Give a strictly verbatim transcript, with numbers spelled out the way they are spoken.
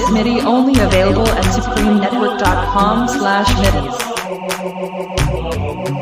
This MIDI only available at supreme network dot com slash midis.